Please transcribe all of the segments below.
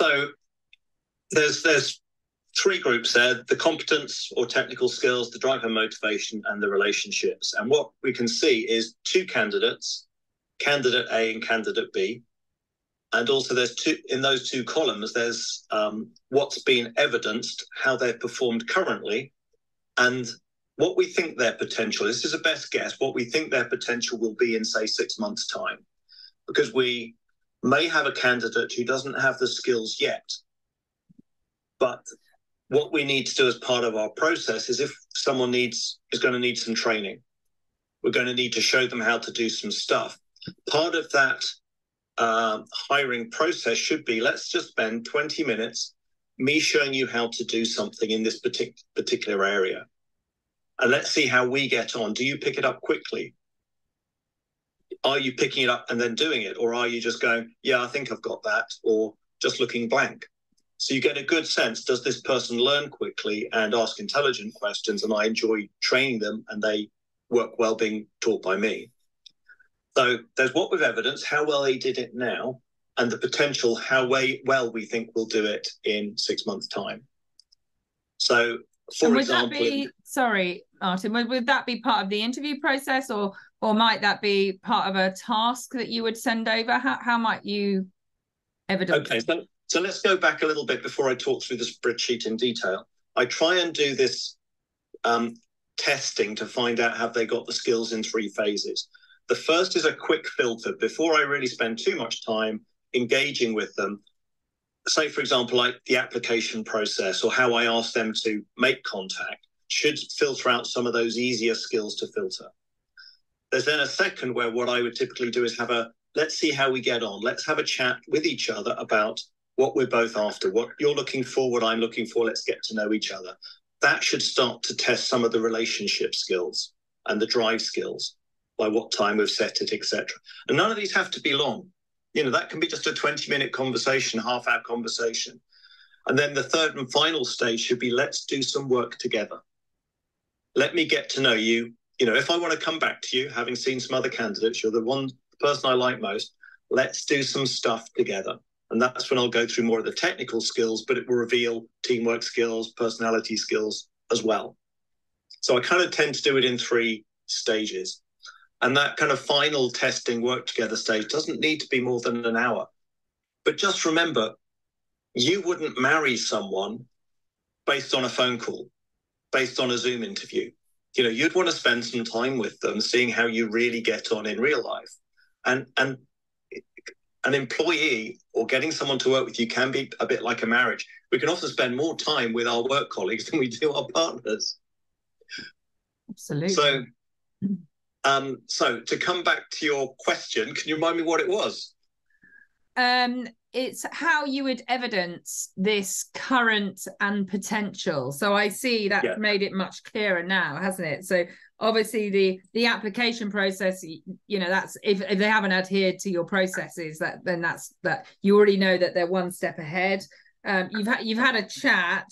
So there's three groups there: the competence or technical skills, the drive and motivation, and the relationships. And what we can see is two candidates, candidate A and candidate B. And also there's two in those two columns, there's what's been evidenced, how they've performed currently, and what we think their potential, this is a best guess, what we think their potential will be in, say, 6 months' time. Because we may have a candidate who doesn't have the skills yet, but what we need to do as part of our process is if someone is going to need some training, we're going to need to show them how to do some stuff. Part of that hiring process should be, let's just spend 20 minutes me showing you how to do something in this particular area. And let's see how we get on. Do you pick it up quickly? Are you picking it up and then doing it? Or are you just going, yeah, I think I've got that, or just looking blank? So you get a good sense, does this person learn quickly and ask intelligent questions? And I enjoy training them and they work well being taught by me. So there's what with evidence, how well they did it now, and the potential, how well we think we'll do it in 6 months' time. So, for example... Would that be, sorry, Martin, would that be part of the interview process, or might that be part of a task that you would send over? How might you evidence? Okay, so let's go back a little bit before I talk through the spreadsheet in detail. I try and do this testing to find out have they got the skills in three phases. The first is a quick filter before I really spend too much time engaging with them. Say, for example, like the application process or how I ask them to make contact should filter out some of those easier skills to filter. There's then a second where what I would typically do is have a, let's see how we get on. Let's have a chat with each other about what we're both after, what you're looking for, what I'm looking for. Let's get to know each other. That should start to test some of the relationship skills and the drive skills. By what time we've set it, etc. And none of these have to be long. You know, that can be just a 20-minute conversation, half-hour conversation. And then the third and final stage should be, let's do some work together. Let me get to know you. You know, if I want to come back to you, having seen some other candidates, you're the one person I like most, let's do some stuff together. And that's when I'll go through more of the technical skills, but it will reveal teamwork skills, personality skills as well. So I kind of tend to do it in three stages. And that kind of final testing work together stage doesn't need to be more than an hour. But just remember, you wouldn't marry someone based on a phone call, based on a Zoom interview. You know, you'd want to spend some time with them, seeing how you really get on in real life. And an employee or getting someone to work with you can be a bit like a marriage. We can often spend more time with our work colleagues than we do our partners. Absolutely. So to come back to your question, can you remind me what it was? It's how you would evidence this current and potential. So I see that made it much clearer now, hasn't it? So obviously the application process, you know, that's if they haven't adhered to your processes, then you already know that they're one step ahead. You've had a chat.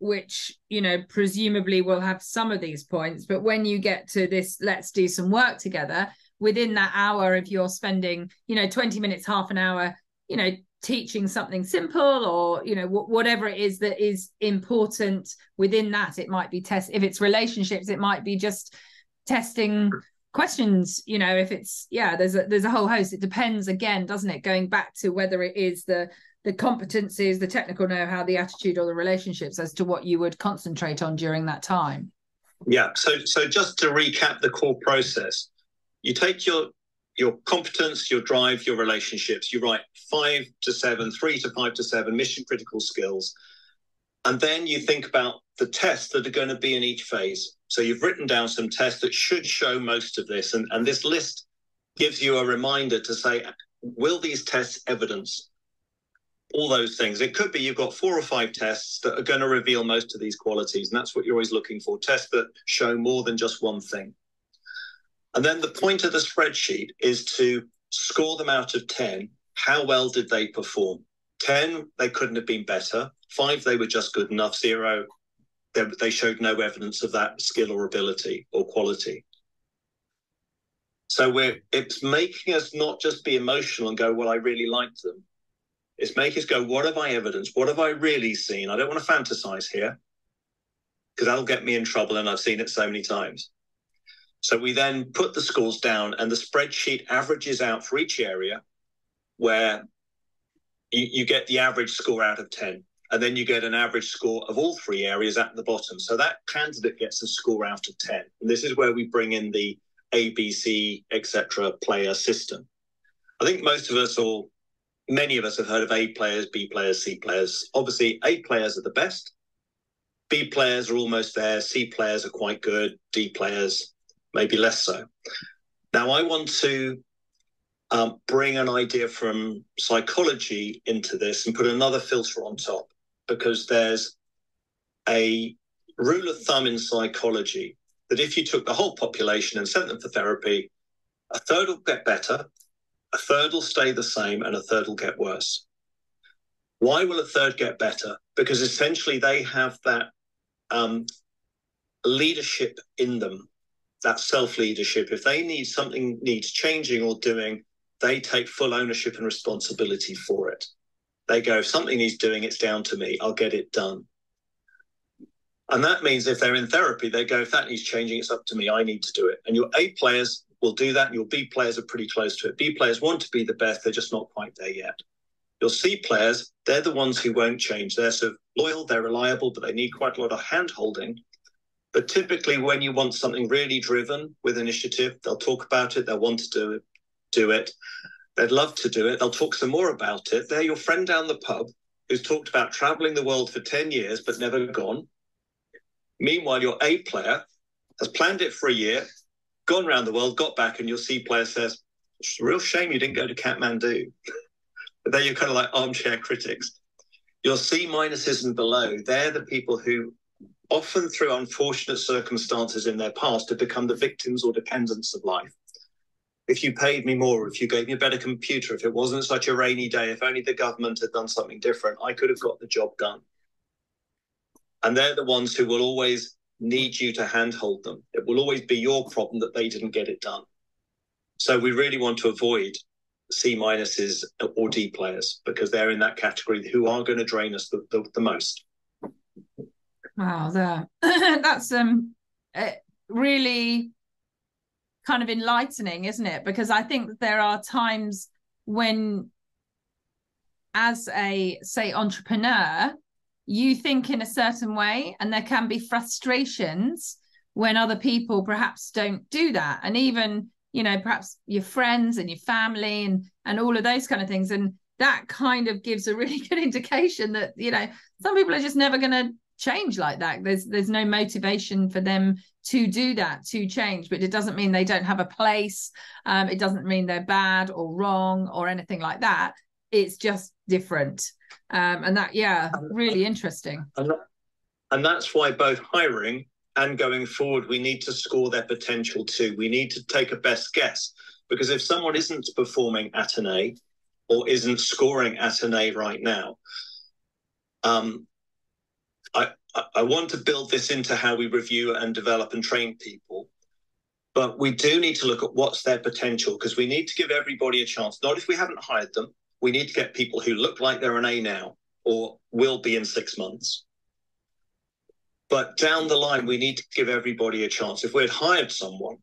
Which, you know, presumably will have some of these points. But when you get to this, let's do some work together, within that hour, if you're spending, you know, 20 minutes, half an hour, you know, teaching something simple or, you know, whatever it is that is important within that, it might be if it's relationships, it might be just testing questions, you know, if it's, yeah, there's a whole host. It depends again, doesn't it? Going back to whether it is the competencies, the technical know-how, the attitude or the relationships as to what you would concentrate on during that time. Yeah, so just to recap the core process, you take your competence, your drive, your relationships, you write 5 to 7, 3 to 5 to 7 mission critical skills. And then you think about the tests that are going to be in each phase. So you've written down some tests that should show most of this. And this list gives you a reminder to say, will these tests evidence all those things? It could be you've got 4 or 5 tests that are going to reveal most of these qualities, and that's what you're always looking for, tests that show more than just one thing. And then the point of the spreadsheet is to score them out of 10. How well did they perform? 10, they couldn't have been better. 5, they were just good enough. 0, they showed no evidence of that skill or ability or quality. So it's making us not just be emotional and go, well, I really liked them, is make us go, what have I evidenced? What have I really seen? I don't want to fantasize here because that'll get me in trouble, and I've seen it so many times. So we then put the schools down, and the spreadsheet averages out for each area where you get the average score out of 10, and then you get an average score of all three areas at the bottom. So that candidate gets a score out of 10. And this is where we bring in the ABC, etc. player system. I think most of us, or many of us, have heard of A players, B players, C players. Obviously, A players are the best. B players are almost there. C players are quite good. D players, maybe less so. Now, I want to bring an idea from psychology into this and put another filter on top, because there's a rule of thumb in psychology that if you took the whole population and sent them for therapy, a third will get better, a third will stay the same, and a third will get worse. Why will a third get better? Because essentially they have that leadership in them, that self-leadership. If they need something needs changing or doing, they take full ownership and responsibility for it. They go, if something needs doing, it's down to me. I'll get it done. And that means if they're in therapy, they go, if that needs changing, it's up to me. I need to do it. And your A players will do that. And your B players are pretty close to it. B players want to be the best. They're just not quite there yet. Your C players, they're the ones who won't change. They're sort of loyal, they're reliable, but they need quite a lot of hand-holding. But typically when you want something really driven with initiative, they'll talk about it, they'll want to do it, they'd love to do it, they'll talk some more about it. They're your friend down the pub who's talked about traveling the world for 10 years but never gone. Meanwhile, your A player has planned it for a year, gone around the world, got back, and your C player says, it's a real shame you didn't go to Kathmandu. But then you're kind of like armchair critics. Your C minuses and below, they're the people who often through unfortunate circumstances in their past have become the victims or dependents of life. If you paid me more, if you gave me a better computer, if it wasn't such a rainy day, if only the government had done something different, I could have got the job done. And they're the ones who will always need you to handhold them. It will always be your problem that they didn't get it done. So we really want to avoid C minuses or D players because they're in that category who are going to drain us the most. Wow, there. That's really kind of enlightening, isn't it? Because I think that there are times when, as a, say, entrepreneur, you think in a certain way, and there can be frustrations when other people perhaps don't do that. And even, you know, perhaps your friends and your family and all of those kind of things. And that kind of gives a really good indication that, you know, some people are just never going to change like that. There's no motivation for them to do that, to change. But it doesn't mean they don't have a place. It doesn't mean they're bad or wrong or anything like that. It's just different. And that, yeah, really interesting. And that's why both hiring and going forward, we need to score their potential too. We need to take a best guess, because if someone isn't performing at an A or isn't scoring at an A right now, I want to build this into how we review and develop and train people. But we do need to look at what's their potential, because we need to give everybody a chance. Not if we haven't hired them. We need to get people who look like they're an A now or will be in 6 months. But down the line, we need to give everybody a chance. If we had hired someone,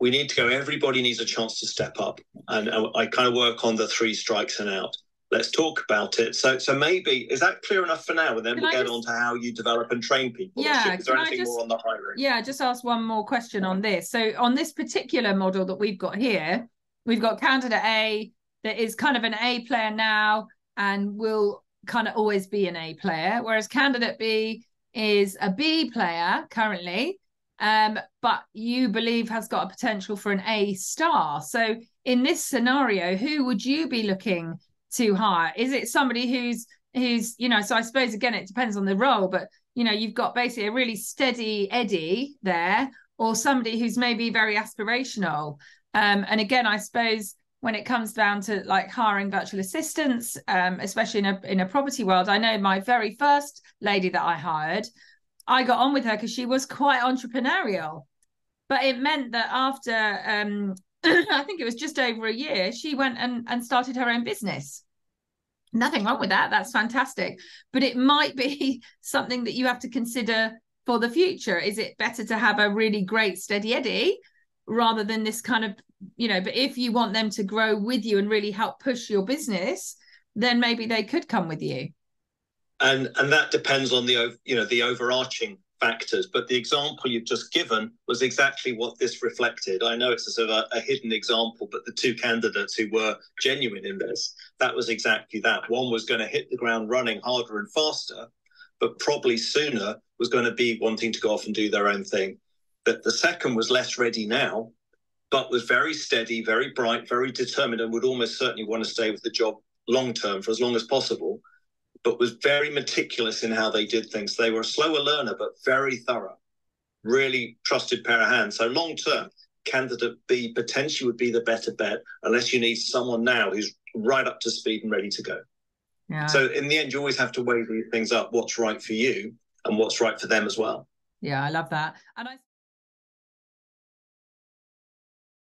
we need to go, everybody needs a chance to step up. And I kind of work on the 3 strikes and out. Let's talk about it. So maybe, is that clear enough for now? And then we'll get on to how you develop and train people. Yeah. Is there anything more on the hiring? Yeah, just ask one more question on this. So on this particular model that we've got here, we've got candidate A that is kind of an A player now and will kind of always be an A player, whereas candidate B is a B player currently, but you believe has got a potential for an A*. So in this scenario, who would you be looking to hire? Is it somebody who's, you know, so I suppose, again, it depends on the role, but, you know, you've got basically a really steady Eddie there, or somebody who's maybe very aspirational. And again, I suppose when it comes down to like hiring virtual assistants, especially in a property world, I know my very first lady that I hired, I got on with her because she was quite entrepreneurial. But it meant that after, I think it was just over a year, she went and started her own business. Nothing wrong with that. That's fantastic. But it might be something that you have to consider for the future. Is it better to have a really great steady Eddie rather than this kind of, you know, but if you want them to grow with you and really help push your business, then maybe they could come with you. And that depends on the, you know, the overarching factors. But the example you've just given was exactly what this reflected. I know it's a sort of a hidden example, but the two candidates who were genuine in this, that was exactly that. One was going to hit the ground running harder and faster, but probably sooner was going to be wanting to go off and do their own thing. That the second was less ready now, but was very steady, very bright, very determined, and would almost certainly want to stay with the job long term for as long as possible, but was very meticulous in how they did things. They were a slower learner, but very thorough, really trusted pair of hands. So long-term, candidate B potentially would be the better bet, unless you need someone now who's right up to speed and ready to go. Yeah. So in the end, you always have to weigh these things up, what's right for you and what's right for them as well. Yeah, I love that. And I